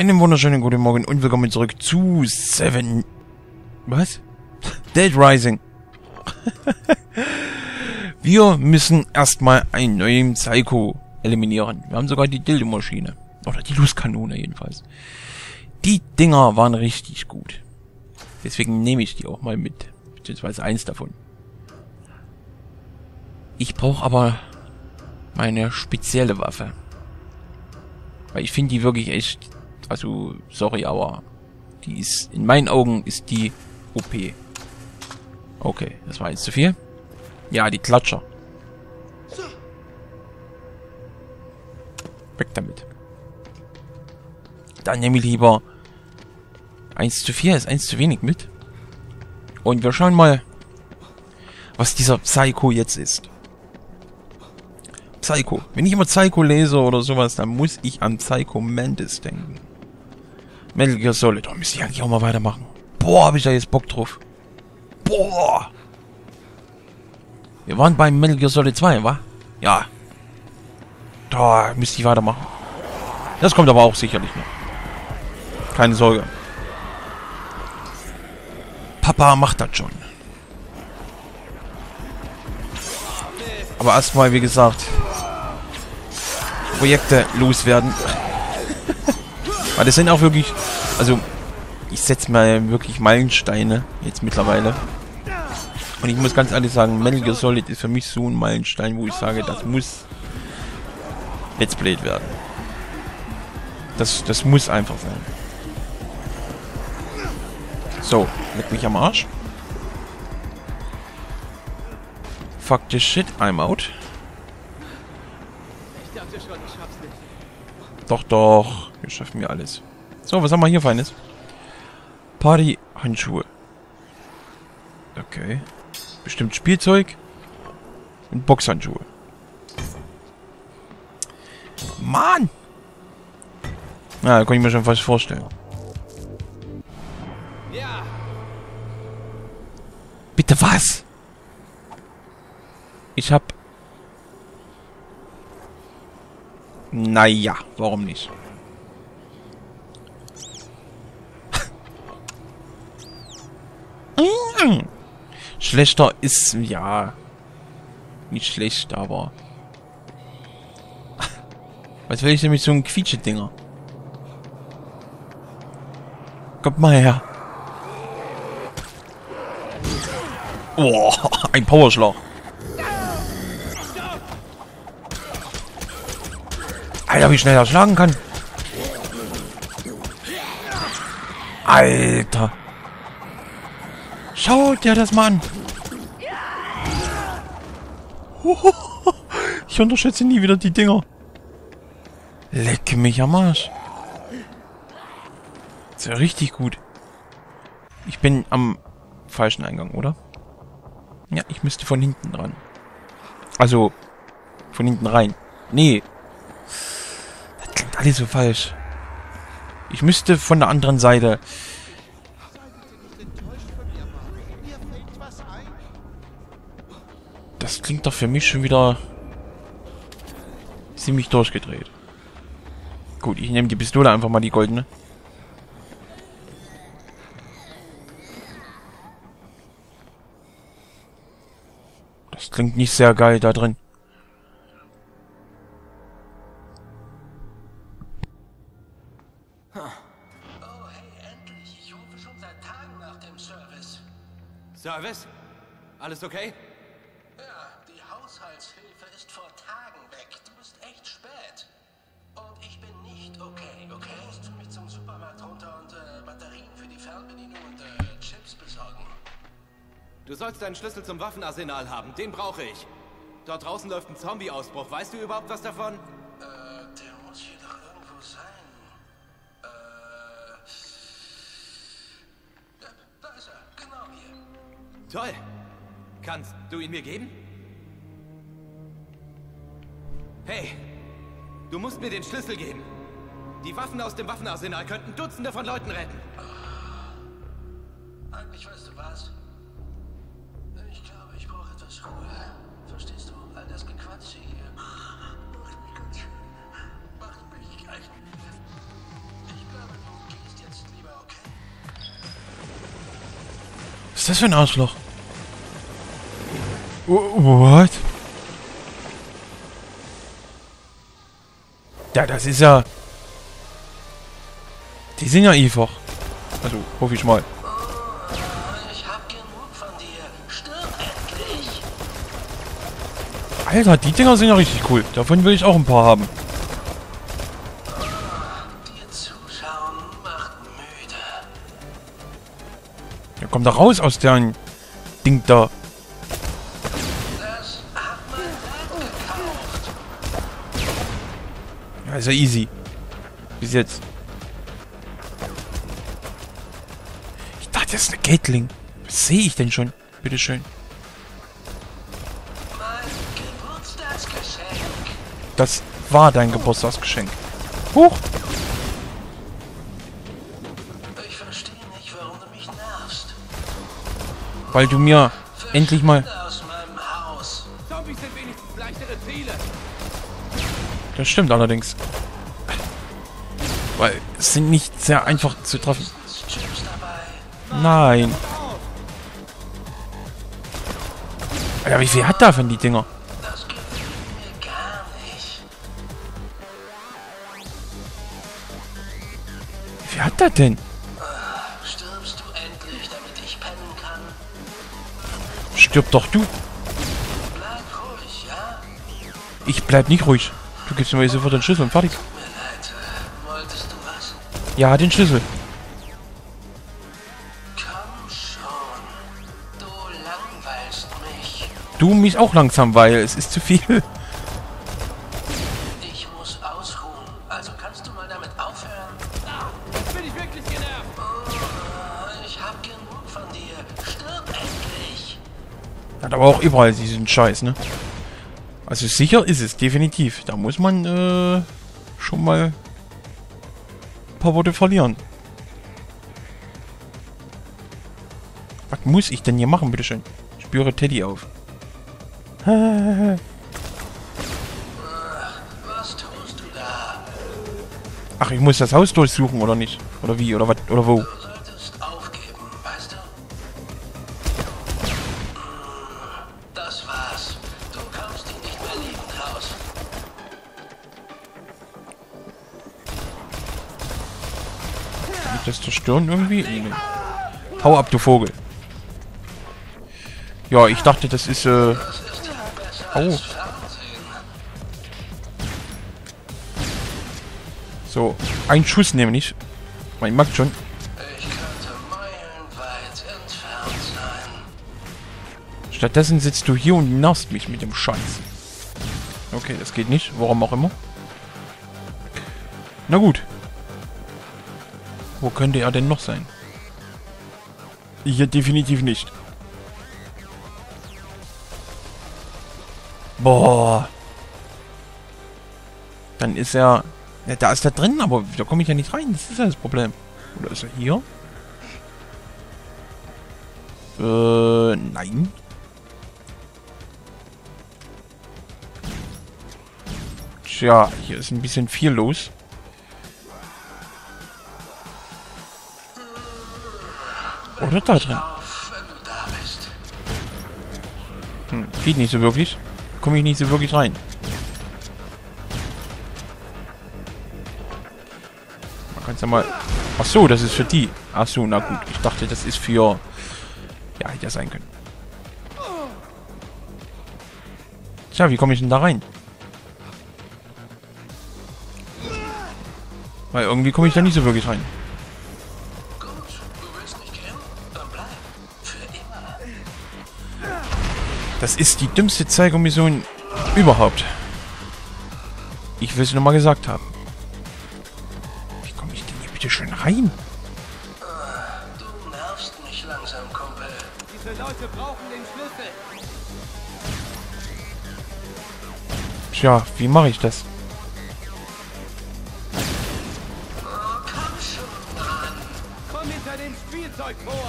Einen wunderschönen guten Morgen und willkommen zurück zu Dead Rising. Wir müssen erstmal einen neuen Psycho eliminieren. Wir haben sogar die Dildo-Maschine. Oder die Lustkanone jedenfalls. Die Dinger waren richtig gut. Deswegen nehme ich die auch mal mit. Beziehungsweise eins davon. Ich brauche aber meine spezielle Waffe. Weil ich finde die wirklich echt... Also, sorry, aber... Die ist... In meinen Augen ist die OP. Okay, das war jetzt zu viel. Ja, die Klatscher. Weg damit. Dann nehme ich lieber... 1 zu 4 ist 1 zu wenig mit. Und wir schauen mal, was dieser Psycho jetzt ist. Psycho. Wenn ich immer Psycho lese oder sowas, dann muss ich an Psycho Mantis denken. Metal Gear Solid. Da müsste ich eigentlich auch mal weitermachen. Boah, habe ich da jetzt Bock drauf. Boah. Wir waren bei Metal Gear Solid 2, wa? Ja. Da müsste ich weitermachen. Das kommt aber auch sicherlich noch. Keine Sorge. Papa macht das schon. Aber erstmal, wie gesagt... Projekte loswerden. Weil das sind auch wirklich... Also, ich setze mal wirklich Meilensteine jetzt mittlerweile. Und ich muss ganz ehrlich sagen, Metal Gear Solid ist für mich so ein Meilenstein, wo ich sage, das muss Let's Played werden. Das muss einfach sein. So, leck mich am Arsch. Fuck this shit, I'm out. Doch, doch. Wir schaffen wir alles. So, was haben wir hier Feines? Party-Handschuhe. Okay. Bestimmt Spielzeug. Und Boxhandschuhe. Mann! Na, kann ich mir schon fast vorstellen. Ja. Bitte was? Ich hab... Naja, warum nicht? Schlechter ist... Ja... Nicht schlecht, aber... Was will ich denn mit so einem Quietsche-Dinger? Kommt mal her. Oh, ein Powerschlag. Alter, wie schnell er schlagen kann. Alter. Schaut dir das mal an. Ich unterschätze nie wieder die Dinger. Leck mich am Arsch. Das ist ja richtig gut. Ich bin am falschen Eingang, oder? Ja, ich müsste von hinten ran. Also, von hinten rein. Nee. Das klingt alles so falsch. Ich müsste von der anderen Seite. Das klingt doch für mich schon wieder ziemlich durchgedreht. Gut, ich nehme die Pistole einfach mal, die goldene. Das klingt nicht sehr geil da drin. Service? Alles okay? Ja, die Haushaltshilfe ist vor Tagen weg. Du bist echt spät. Und ich bin nicht okay, okay? Du musst für mich zum Supermarkt runter und Batterien für die Fernbedienung und Chips besorgen. Du sollst deinen Schlüssel zum Waffenarsenal haben. Den brauche ich. Dort draußen läuft ein Zombie-Ausbruch. Weißt du überhaupt was davon? Der muss hier doch irgendwo sein. Da ist er. Genau hier. Toll. Kannst du ihn mir geben? Hey, du musst mir den Schlüssel geben. Die Waffen aus dem Waffenarsenal könnten Dutzende von Leuten retten. Eigentlich weißt du was? Ich glaube, ich brauche etwas Ruhe. Verstehst du? All das Gequatsche hier. Macht mich ganz schön. Macht mich echt. Ich glaube, Was ist das für ein Arschloch? What? Ja, das ist ja... Die sind ja einfach. Also, hoffe ich mal. Alter, die Dinger sind ja richtig cool. Davon will ich auch ein paar haben. Ja, komm da raus aus deren Ding da. Ja, ist ja easy. Bis jetzt. Ich dachte, das ist eine Gatling. Was sehe ich denn schon? Bitteschön. Das war dein Geburtstagsgeschenk. Huch! Ich verstehe nicht, warum du mich nervst. Weil du mir endlich mal... aus meinem Haus. Zombies sind wenigstens leichtere Ziele. Das stimmt allerdings. Weil es sind nicht sehr einfach zu treffen. Nein. Alter, wie viel hat da von die Dinger? Wer hat das denn? Stirbst du endlich, damit ich pennen kann? Stirb doch du! Bleib ruhig, ja? Ich bleib nicht ruhig. Du gibst mir sofort den Schlüssel und fertig. Tut mir leid. Wolltest du was? Ja, den Schlüssel. Komm schon. Du langweilst mich. Du mich auch langsam, weil es ist zu viel. Hat aber auch überall diesen Scheiß, ne? Also sicher ist es, definitiv. Da muss man schon mal ein paar Worte verlieren. Was muss ich denn hier machen, bitteschön? Ich spüre Teddy auf. Was tust du da? Ach, ich muss das Haus durchsuchen, oder nicht? Oder wie? Oder was? Oder wo? Das zerstören irgendwie? Nee. Hau ab, du Vogel. Ja, ich dachte, das ist, oh. So, ein Schuss nämlich. Man merkt schon. Stattdessen sitzt du hier und narrst mich mit dem Scheiß. Okay, das geht nicht. Warum auch immer. Na gut. Wo könnte er denn noch sein? Hier definitiv nicht. Boah. Dann ist er... Ja, da ist er drin, aber da komme ich ja nicht rein. Das ist ja das Problem. Oder ist er hier? Nein. Tja, hier ist ein bisschen viel los. Oder da drin? Hm, geht nicht so wirklich. Komme ich nicht so wirklich rein. Man kann es ja mal... Ach so, das ist für die. Ach so, na gut. Ich dachte, das ist für... Ja, hätte ja sein können. Tja, wie komme ich denn da rein? Weil irgendwie komme ich da nicht so wirklich rein. Das ist die dümmste Zeigermission überhaupt. Ich will es nochmal gesagt haben. Wie komme ich denn hier bitte schön rein? Du nervst mich langsam, Kumpel. Diese Leute brauchen den Schlüssel. Tja, wie mache ich das? Oh, komm schon ran. Komm hinter dem Spielzeug vor.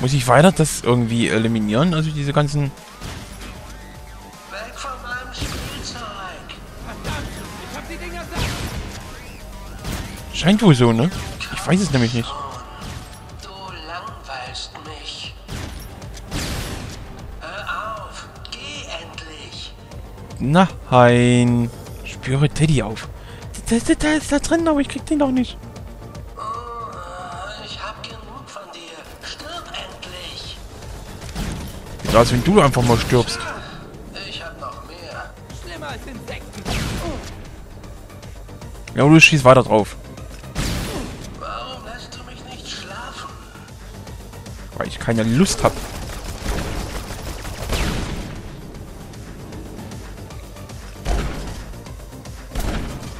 Muss ich weiter das irgendwie eliminieren? Also diese ganzen... Weg von meinem Spielzeug. Verdammt, ich hab die Dinger da. Scheint wohl so, ne? Ich weiß es nämlich nicht. Du langweilst Nein. Spüre Teddy auf. Der ist da drin, aber ich krieg den doch nicht. Ich hab genug von dir. Stirb endlich. Sieht aus, wenn du einfach mal stirbst. Ich hab noch mehr. Schlimmer als Insekten. Ja, du schießt weiter drauf. Warum lässt du mich nicht schlafen? Weil ich keine Lust hab.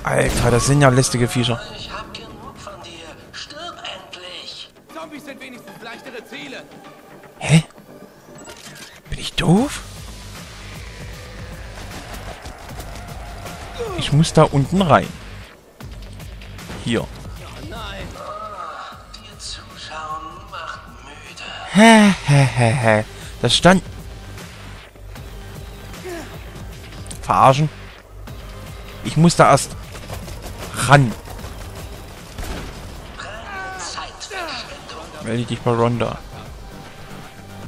Alter, das sind ja lästige Viecher. Ich hab genug von dir. Stirb endlich. Zombies sind wenigstens leichtere Ziele. Hä? Bin ich doof? Ich muss da unten rein. Hier. Hehehehe. Das stand. Verarschen. Ich muss da erst ran. Melde dich bei Ronda.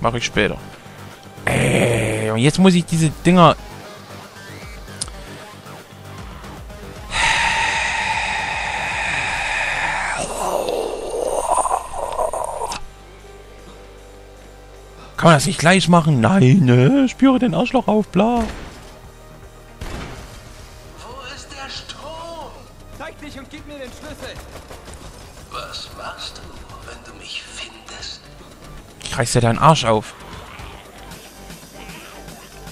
Mache ich später. Und jetzt muss ich diese Dinger. Kann man das nicht gleich machen? Nein, ne? Spüre den Arschloch auf, bla. Wo ist der Strom? Zeig dich und gib mir den Schlüssel. Was machst du, wenn du mich findest? Ich reiß dir deinen Arsch auf.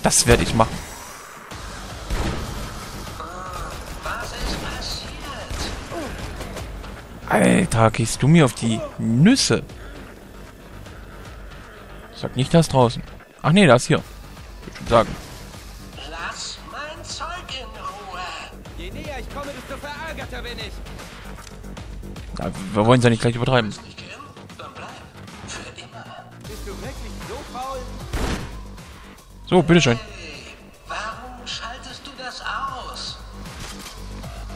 Das werde ich machen. Was ist passiert? Alter, gehst du mir auf die Nüsse? Sag nicht, das draußen. Ach nee, das hier. Würde schon sagen. Lass mein Zeug in Ruhe. Je näher ich komme, desto verärgerter bin ich. Na, wir wollen es ja nicht gleich übertreiben. Nicht gehen, dann bleib. Für immer. Bist du wirklich so faul? So, bitteschön. Hey, warum schaltest du das aus?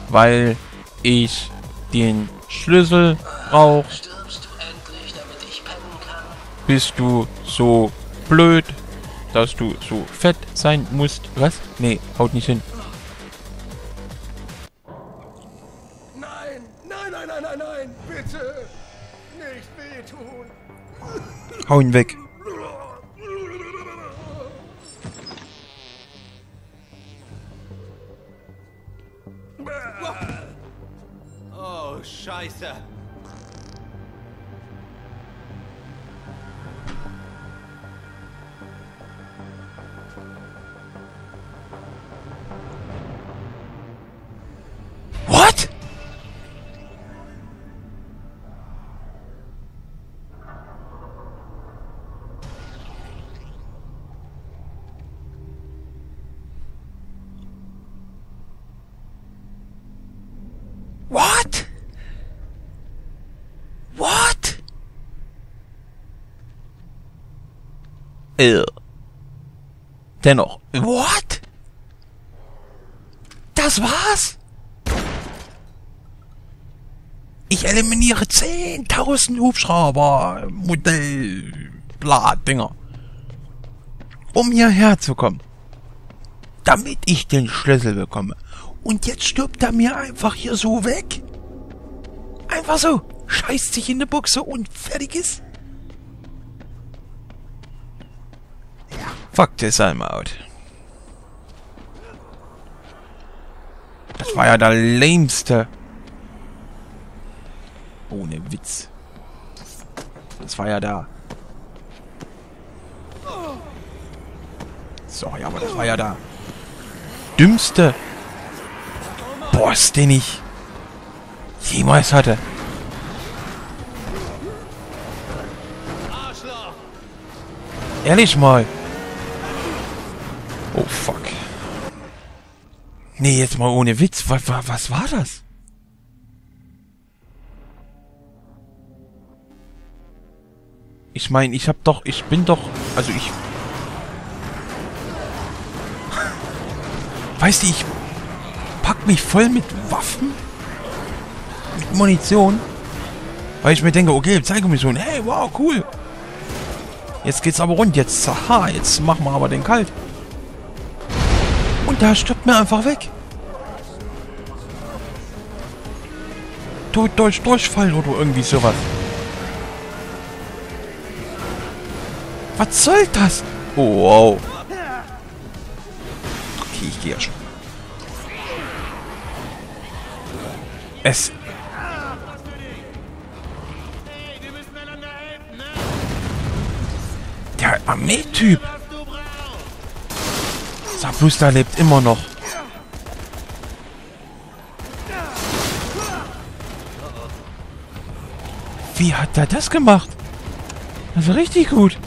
Weil ich den Schlüssel brauche. Bist du so blöd, dass du so fett sein musst? Was? Nee, haut nicht hin. Nein, nein, nein, nein, nein, nein, bitte nicht wehtun. Hau ihn weg. Oh, Scheiße. Dennoch. What? Das war's? Ich eliminiere 10.000 Hubschrauber, Modell, bla, Dinger. Um hierher zu kommen. Damit ich den Schlüssel bekomme. Und jetzt stirbt er mir einfach hier so weg? Einfach so. Scheißt sich in die Buchse und fertig ist. Fuck this, I'm out. Das war ja der lämste. Ohne Witz. Das war ja da. Sorry, aber das war ja da. Dümmste Boss, den ich jemals hatte. Ehrlich mal. Oh, fuck. Nee, jetzt mal ohne Witz. Was war das? Ich meine, ich bin doch... Weißt du, ich pack mich voll mit Waffen? Mit Munition? Weil ich mir denke, okay, Zeigungsmission. Hey, wow, cool. Jetzt geht's aber rund. Jetzt machen wir aber den kalt. Da stirbt mir einfach weg. Tod, Deutsch, Durchfall oder irgendwie sowas. Was soll das? Oh, wow. Okay, ich gehe ja schon. Es... Der Armeetyp. Sabusta lebt immer noch. Wie hat er das gemacht? Das war richtig gut.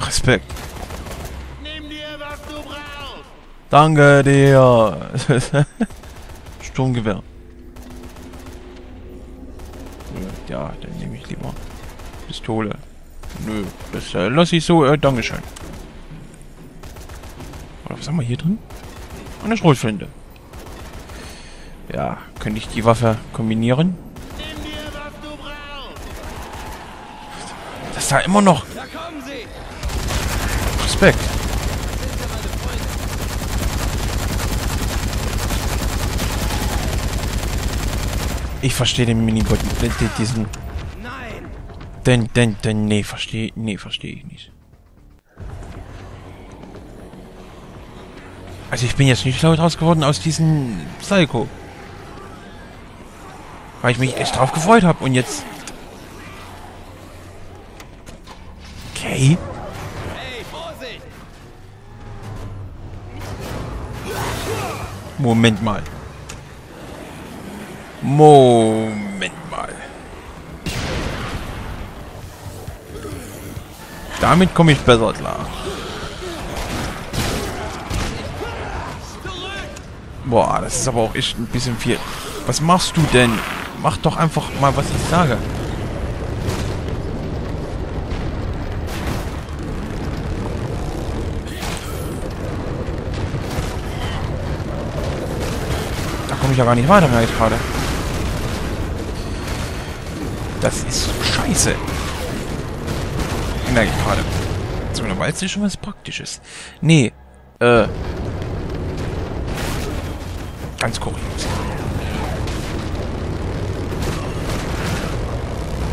Respekt. Nimm dir, was du brauchst. Danke dir. Sturmgewehr. Ja, dann nehme ich lieber Pistole. Nö, das lasse ich so. Dankeschön. Oder was haben wir hier drin? Eine Schrotflinte. Ja, könnte ich die Waffe kombinieren? Nimm dir, was du brauchst. Das ist da immer noch. Da kommen sie. Respekt. Ich verstehe den Minibot, diesen... Nein! Nee, verstehe ich nicht. Also ich bin jetzt nicht laut raus geworden aus diesem Psycho. Weil ich mich echt drauf gefreut habe und jetzt... Okay. Moment mal. Damit komme ich besser klar. Boah, das ist aber auch echt ein bisschen viel. Was machst du denn? Mach doch einfach mal, was ich sage. Ich ja gar nicht weiter mehr gerade. Das ist scheiße. Merke ich gerade. So, da war jetzt nicht schon was Praktisches. Nee. Ganz kurios.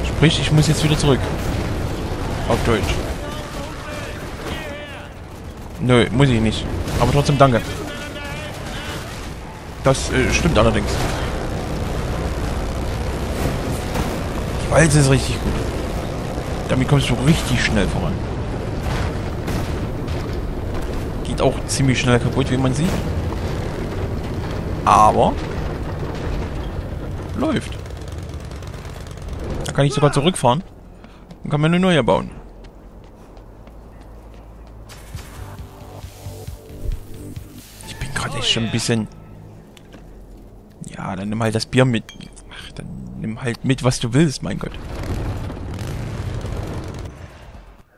Sprich, ich muss jetzt wieder zurück. Auf Deutsch. Nö, muss ich nicht. Aber trotzdem danke. Das stimmt allerdings. Die Walze ist richtig gut. Damit kommst du richtig schnell voran. Geht auch ziemlich schnell kaputt, wie man sieht. Aber... läuft. Da kann ich sogar zurückfahren. Und kann mir eine neue bauen. Ich bin gerade echt schon ein bisschen... Ja, dann nimm halt das Bier mit. Ach, dann nimm halt mit, was du willst, mein Gott.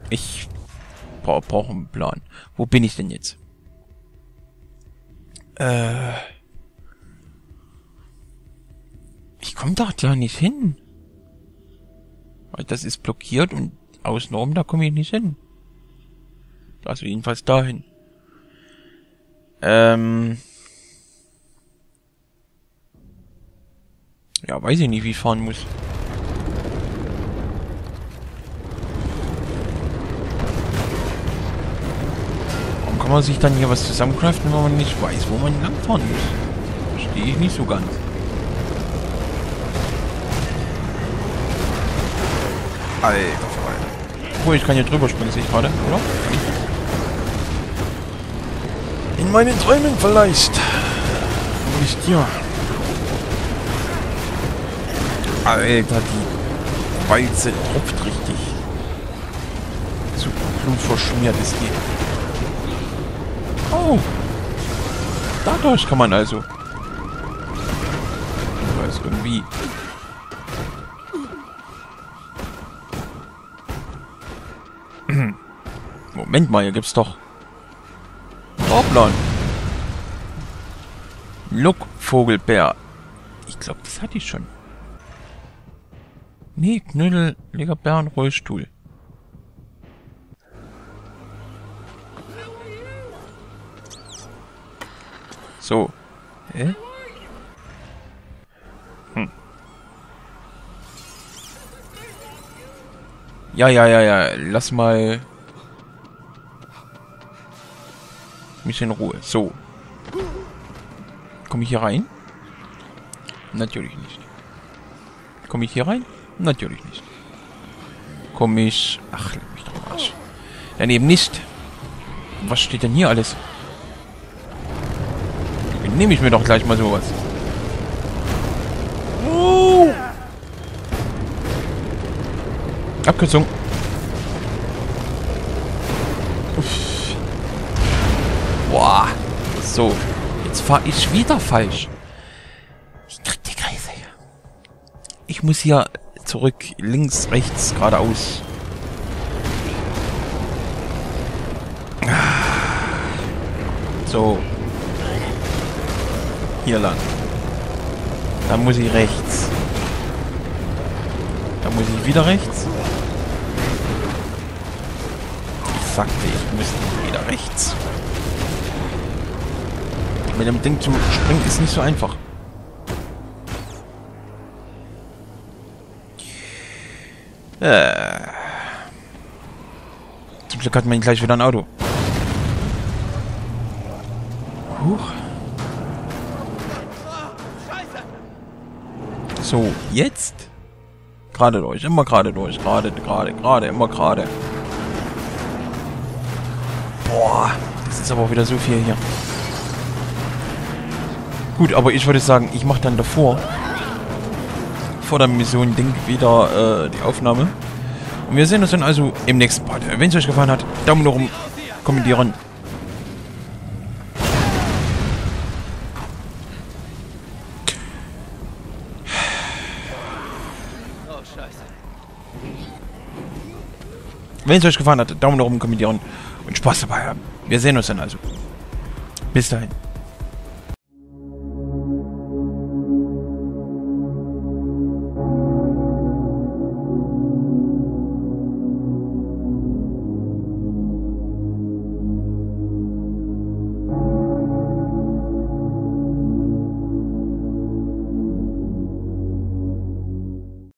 Ich brauche einen Plan. Wo bin ich denn jetzt? Ich komme da klar nicht hin. Weil das ist blockiert und außen rum, da komme ich nicht hin. Also jedenfalls dahin. Ja, weiß ich nicht, wie ich fahren muss. Warum kann man sich dann hier was zusammencraften, wenn man nicht weiß, wo man langfahren muss? Verstehe ich nicht so ganz. Alter, Alter. Oh, ich kann hier drüber springen, sehe ich gerade, oder? In meinen Träumen vielleicht. Nicht hier. Alter, die Walze tropft richtig. Super plump verschmiert ist die. Oh! Dadurch kann man also. Ich weiß irgendwie. Moment mal, hier gibt's doch. Dorplan. Look-Vogelbär. Ich glaube, das hatte ich schon. Nee, Knödel, Legerbären, Rollstuhl. So. Hä? Hm. Ja. Lass mal mich in Ruhe. So. Komme ich hier rein? Natürlich nicht. Komme ich hier rein? Natürlich nicht. Komme ich... Ach, leg mich drauf aus. Dann eben nicht. Was steht denn hier alles? Nehme ich mir doch gleich mal sowas. Abkürzung. Uff. Boah. So. Jetzt fahre ich wieder falsch. Ich krieg die Kreise hier. Ich muss hier zurück. Links, rechts, geradeaus. So. Hier lang. Da muss ich rechts. Da muss ich wieder rechts. Ich sagte, ich müsste wieder rechts. Mit dem Ding zum Springen ist nicht so einfach. Zum Glück hat man gleich wieder ein Auto. Huch. So, jetzt? Gerade durch, immer gerade durch, gerade, immer gerade. Boah, das ist aber auch wieder so viel hier. Gut, aber ich würde sagen, ich mache dann davor, vor der Mission Ding, wieder die Aufnahme. Und wir sehen uns dann also im nächsten Part. Wenn es euch gefallen hat, Daumen hoch, kommentieren. Wenn es euch gefallen hat, Daumen nach oben, kommentieren und Spaß dabei haben. Wir sehen uns dann also. Bis dahin.